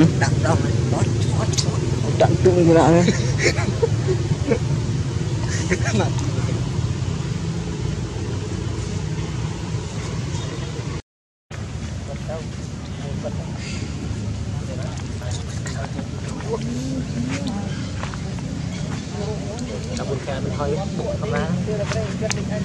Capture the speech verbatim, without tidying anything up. Đọc đọc đọc đọc đọc đọc đọc đọc Hãy subscribe cho kênh Ghiền Mì Gõ để không bỏ lỡ những video hấp dẫn.